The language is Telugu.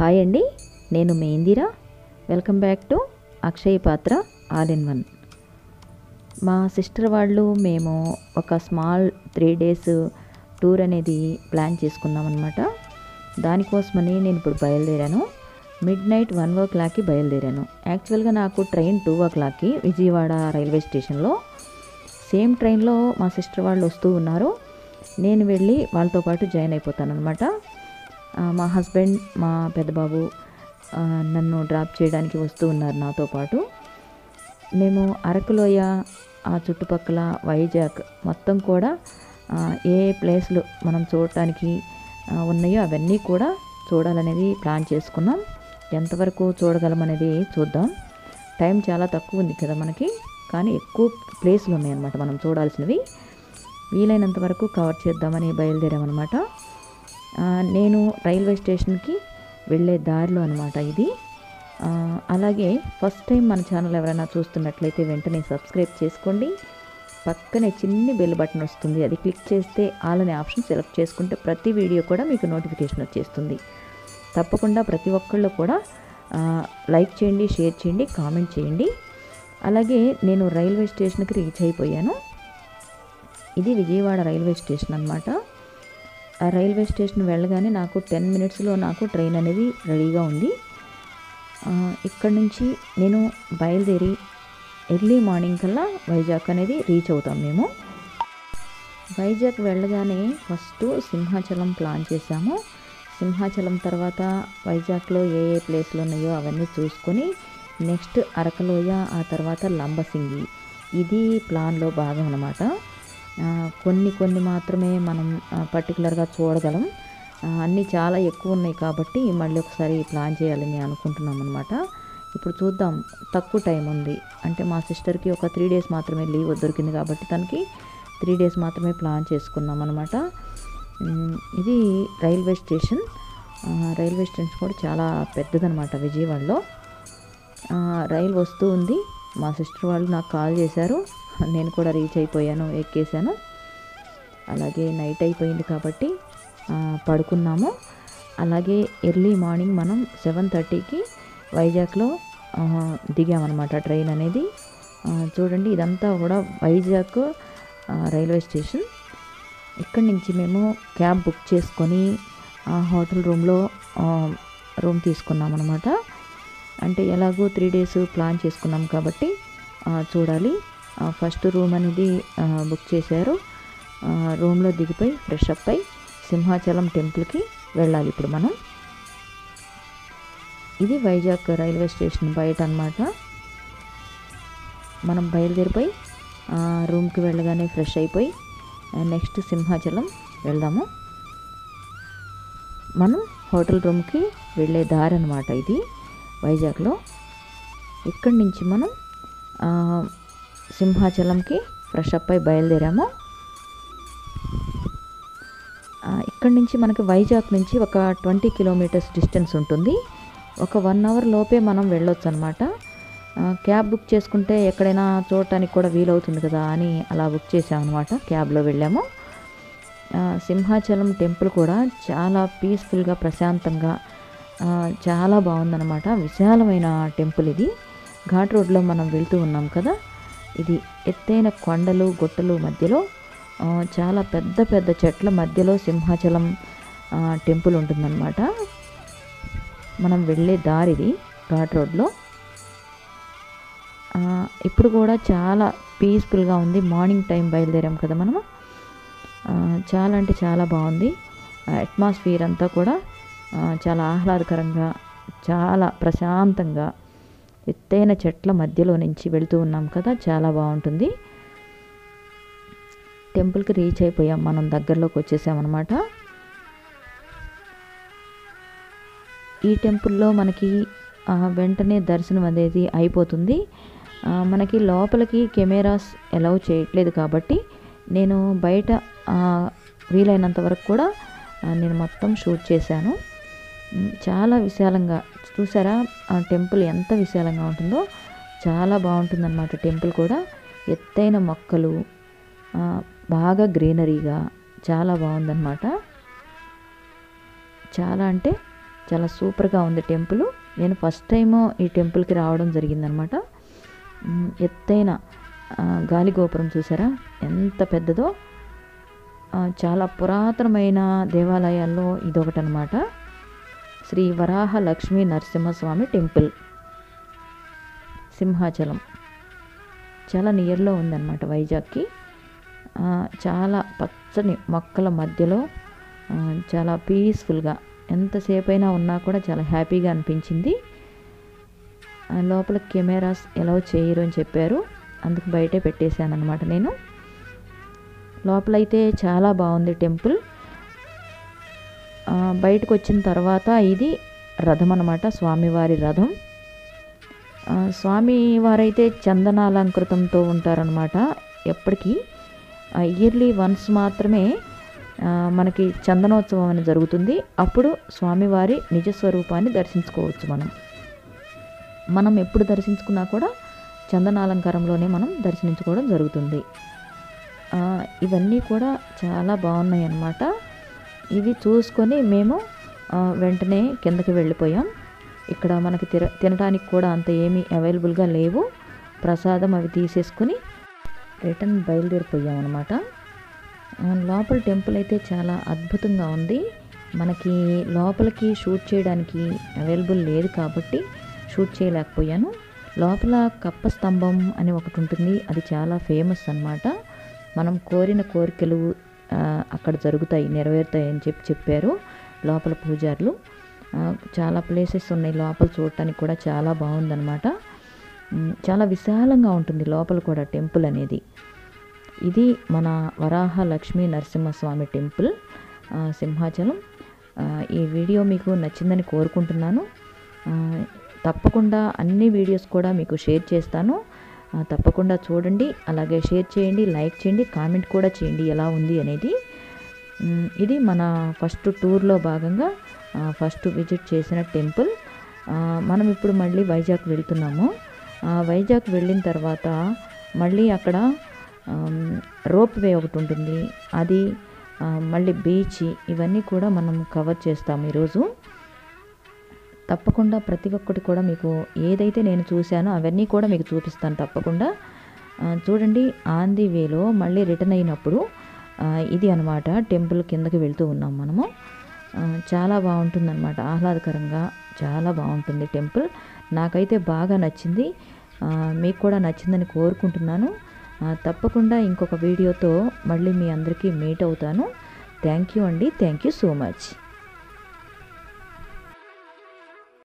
హాయ్ అండి, నేను మీ Indira. Welcome back to Akshaya Patra all in one. మా సిస్టర్ వాళ్ళు మేము ఒక స్మాల్ 3 days టూర్ అనేది ప్లాన్ చేసుకున్నాం అన్నమాట. దానికోసమని నేను ఇప్పుడు బయలుదేరాను. మిడ్నైట్ 1 o'clockకి బయలుదేరాను. యాక్చువల్గా నాకు ట్రైన్ 2 o'clockకి విజయవాడ రైల్వే స్టేషన్లో. సేమ్ ట్రైన్లో మా సిస్టర్ వాళ్ళు వస్తూ ఉన్నారు. నేను వెళ్ళి వాళ్ళతో పాటు జాయిన్ అయిపోతాను అనమాట. మా హస్బెండ్, మా పెద్దబాబు నన్ను డ్రాప్ చేయడానికి వస్తూ ఉన్నారు నాతో పాటు. మేము అరకు లోయ, ఆ చుట్టుపక్కల వైజాగ్ మొత్తం కూడా ఏ ప్లేస్లు మనం చూడటానికి ఉన్నాయో అవన్నీ కూడా చూడాలనేది ప్లాన్ చేసుకున్నాం. ఎంతవరకు చూడగలమనేది చూద్దాం. టైం చాలా తక్కువ ఉంది కదా మనకి, కానీ ఎక్కువ ప్లేస్లు ఉన్నాయన్నమాట మనం చూడాల్సినవి. వీలైనంత వరకు కవర్ చేద్దామని బయలుదేరామన్నమాట. నేను రైల్వే స్టేషన్కి వెళ్ళే దారిలో అనమాట ఇది. అలాగే ఫస్ట్ టైం మన ఛానల్ ఎవరైనా చూస్తున్నట్లయితే వెంటనే సబ్స్క్రైబ్ చేసుకోండి. పక్కనే చిన్న బెల్ బటన్ వస్తుంది, అది క్లిక్ చేస్తే ఆల్ అనే ఆప్షన్ సెలెక్ట్ చేసుకుంటే ప్రతి వీడియో కూడా మీకు నోటిఫికేషన్ వచ్చేస్తుంది. తప్పకుండా ప్రతి ఒక్కళ్ళు కూడా లైక్ చేయండి, షేర్ చేయండి, కామెంట్ చేయండి. అలాగే నేను రైల్వే స్టేషన్కి రీచ్ అయిపోయాను. ఇది విజయవాడ రైల్వే స్టేషన్ అనమాట. ఆ రైల్వే స్టేషన్ వెళ్ళగానే నాకు 10 minutesలో నాకు ట్రైన్ అనేది రెడీగా ఉంది. ఇక్కడ నుంచి నేను బయలుదేరి ఎర్లీ మార్నింగ్ కల్లా వైజాగ్ అనేది రీచ్ అవుతాం. మేము వైజాగ్ వెళ్ళగానే ఫస్ట్ సింహాచలం ప్లాన్ చేశాము. సింహాచలం తర్వాత వైజాగ్లో ఏ ఏ ప్లేస్లు ఉన్నాయో అవన్నీ చూసుకొని నెక్స్ట్ అరకలోయ, ఆ తర్వాత లంబసింగి, ఇది ప్లాన్లో భాగం అన్నమాట. కొన్ని కొన్ని మాత్రమే మనం పర్టికులర్గా చూడగలం. అన్నీ చాలా ఎక్కువ ఉన్నాయి కాబట్టి మళ్ళీ ఒకసారి ప్లాన్ చేయాలని అనుకుంటున్నాం అనమాట. ఇప్పుడు చూద్దాం, తక్కువ టైం ఉంది. అంటే మా సిస్టర్కి ఒక 3 days మాత్రమే లీవ్ దొరికింది కాబట్టి తనకి 3 days మాత్రమే ప్లాన్ చేసుకున్నాం అనమాట. ఇది రైల్వే స్టేషన్. రైల్వే స్టేషన్ కూడా చాలా పెద్దదనమాట విజయవాడలో. రైలు వస్తూ ఉంది. మా సిస్టర్ వాళ్ళు నాకు కాల్ చేశారు. నేను కూడా రీచ్ అయిపోయాను, ఎక్కేసాను. అలాగే నైట్ అయిపోయింది కాబట్టి పడుకున్నాము. అలాగే ఎర్లీ మార్నింగ్ మనం 7:30కి వైజాగ్లో దిగామన్నమాట ట్రైన్ అనేది. చూడండి, ఇదంతా కూడా వైజాగ్ రైల్వే స్టేషన్. ఇక్కడి నుంచి మేము క్యాబ్ బుక్ చేసుకొని ఆ హోటల్ రూమ్లో రూమ్ తీసుకున్నామన్నమాట. అంటే ఎలాగో 3 days ప్లాన్ చేసుకున్నాం కాబట్టి చూడాలి. ఫస్ట్ రూమ్ అనేది బుక్ చేశారు. రూమ్లో దిగిపోయి ఫ్రెష్అప్ అయి సింహాచలం టెంపుల్కి వెళ్ళాలి ఇప్పుడు మనం. ఇది వైజాగ్ రైల్వే స్టేషన్ బయట అన్నమాట. మనం బయలుదేరిపోయి రూమ్కి వెళ్ళగానే ఫ్రెష్ అయిపోయి నెక్స్ట్ సింహాచలం వెళ్దాము. మనం హోటల్ రూమ్కి వెళ్ళే దారి అన్నమాట ఇది వైజాగ్లో. ఇక్కడి నుంచి మనం సింహాచలంకి ఫ్రెష్అప్ అయి బయలుదేరాము. ఇక్కడి నుంచి మనకి వైజాగ్ నుంచి ఒక 20 kilometers డిస్టెన్స్ ఉంటుంది. ఒక 1 hour లోపే మనం వెళ్ళొచ్చు అనమాట. క్యాబ్ బుక్ చేసుకుంటే ఎక్కడైనా చూడటానికి కూడా వీలవుతుంది కదా అని అలా బుక్ చేసామన్నమాట. క్యాబ్లో వెళ్ళాము. సింహాచలం టెంపుల్ కూడా చాలా పీస్ఫుల్గా, ప్రశాంతంగా చాలా బాగుందన్నమాట. విశాలమైన టెంపుల్ ఇది. ఘాట్ రోడ్లో మనం వెళ్తూ ఉన్నాం కదా, ఇది ఎత్తైన కొండలు, గుట్టలు మధ్యలో, చాలా పెద్ద పెద్ద చెట్ల మధ్యలో సింహాచలం టెంపుల్ ఉంటుందన్నమాట. మనం వెళ్ళే దారి ఇది ఘాట్ రోడ్లో. ఇప్పుడు కూడా చాలా పీస్ఫుల్గా ఉంది. మార్నింగ్ టైం బయలుదేరాం కదా మనము. చాలా అంటే చాలా బాగుంది. అట్మాస్ఫియర్ అంతా కూడా చాలా ఆహ్లాదకరంగా, చాలా ప్రశాంతంగా, ఎత్తైన చెట్ల మధ్యలో నుంచి వెళ్తూ ఉన్నాం కదా, చాలా బాగుంటుంది. టెంపుల్కి రీచ్ అయిపోయాం, మనం దగ్గరలోకి వచ్చేసామన్నమాట. ఈ టెంపుల్లో మనకి వెంటనే దర్శనం అనేది అయిపోతుంది. మనకి లోపలికి కెమెరాస్ అలౌ చేయట్లేదు కాబట్టి నేను బయట వీలైనంత వరకు కూడా నేను మొత్తం షూట్ చేశాను. చాలా విశాలంగా చూసారా ఆ టెంపుల్ ఎంత విశాలంగా ఉంటుందో, చాలా బాగుంటుందన్నమాట. టెంపుల్ కూడా ఎత్తైన మొక్కలు, బాగా గ్రీనరీగా చాలా బాగుందన్నమాట. చాలా అంటే చాలా సూపర్గా ఉంది టెంపుల్. నేను ఫస్ట్ టైం ఈ టెంపుల్కి రావడం జరిగిందనమాట. ఎత్తైన గాలి గోపురం చూసారా ఎంత పెద్దదో. చాలా పురాతనమైన దేవాలయాల్లో ఇదొకటనమాట, శ్రీ వరాహ లక్ష్మీ నరసింహస్వామి టెంపుల్ సింహాచలం. చాలా నియర్లో ఉందన్నమాట వైజాగ్కి. చాలా పచ్చని మొక్కల మధ్యలో చాలా పీస్ఫుల్గా ఎంతసేపైనా ఉన్నా కూడా చాలా హ్యాపీగా అనిపించింది. లోపల కెమెరాస్ ఎలా చేయరు అని చెప్పారు, అందుకు బయటే పెట్టేశాను అనమాట నేను. లోపలైతే చాలా బాగుంది టెంపుల్. బయటకు వచ్చిన తర్వాత ఇది రథం అనమాట, స్వామివారి రథం. స్వామివారైతే చందనాలంకృతంతో ఉంటారనమాట. ఎప్పటికీ ఇయర్లీ వన్స్ మాత్రమే మనకి చందనోత్సవం అనేది జరుగుతుంది. అప్పుడు స్వామివారి నిజస్వరూపాన్ని దర్శించుకోవచ్చు. మనం ఎప్పుడు దర్శించుకున్నా కూడా చందనాలంకారంలోనే మనం దర్శించుకోవడం జరుగుతుంది. ఇవన్నీ కూడా చాలా బాగున్నాయి అన్నమాట. ఇవి చూసుకొని మేము వెంటనే కిందకి వెళ్ళిపోయాం. ఇక్కడ మనకి తినడానికి కూడా అంత ఏమీ అవైలబుల్గా లేవు. ప్రసాదం అవి తీసేసుకుని రిటర్న్ బయలుదేరిపోయాం అన్నమాట. లోపల టెంపుల్ అయితే చాలా అద్భుతంగా ఉంది. మనకి లోపలికి షూట్ చేయడానికి అవైలబుల్ లేదు కాబట్టి షూట్ చేయలేకపోయాను. లోపల కప్ప స్తంభం అని ఒకటి ఉంటుంది, అది చాలా ఫేమస్ అన్నమాట. మనం కోరిన కోరికలు అక్కడ జరుగుతాయి, నెరవేరుతాయి అని చెప్పారు లోపల పూజారులు. చాలా ప్లేసెస్ ఉన్నాయి లోపల చూడటానికి కూడా, చాలా బాగుందన్నమాట. చాలా విశాలంగా ఉంటుంది లోపల కూడా టెంపుల్ అనేది. ఇది మన వరాహ లక్ష్మీ నరసింహస్వామి టెంపుల్ సింహాచలం. ఈ వీడియో మీకు నచ్చిందని కోరుకుంటున్నాను. తప్పకుండా అన్ని వీడియోస్ కూడా మీకు షేర్ చేస్తాను, తప్పకుండా చూడండి. అలాగే షేర్ చేయండి, లైక్ చేయండి, కామెంట్ కూడా చేయండి ఎలా ఉంది అనేది. ఇది మన ఫస్ట్ టూర్లో భాగంగా ఫస్ట్ విజిట్ చేసిన టెంపుల్. మనం ఇప్పుడు మళ్ళీ వైజాగ్ వెళ్తున్నాము. వైజాగ్ వెళ్ళిన తర్వాత మళ్ళీ అక్కడ రోప్ వే ఒకటి ఉంటుంది, అది మళ్ళీ బీచ్, ఇవన్నీ కూడా మనం కవర్ చేస్తాము ఈరోజు. తప్పకుండా ప్రతి ఒక్కటి కూడా మీకు ఏదైతే నేను చూశానో అవన్నీ కూడా మీకు చూపిస్తాను తప్పకుండా చూడండి. ఆన్ ది వేలో మళ్ళీ రిటర్న్ అయినప్పుడు ఇది అనమాట టెంపుల్. కిందకి వెళ్తూ ఉన్నాం మనము. చాలా బాగుంటుందన్నమాట, ఆహ్లాదకరంగా చాలా బాగుంటుంది టెంపుల్. నాకైతే బాగా నచ్చింది, మీకు కూడా నచ్చిందని కోరుకుంటున్నాను. తప్పకుండా ఇంకొక వీడియోతో మళ్ళీ మీ అందరికీ మీట్ అవుతాను. థ్యాంక్ యూ అండి, థ్యాంక్ యూ సో మచ్.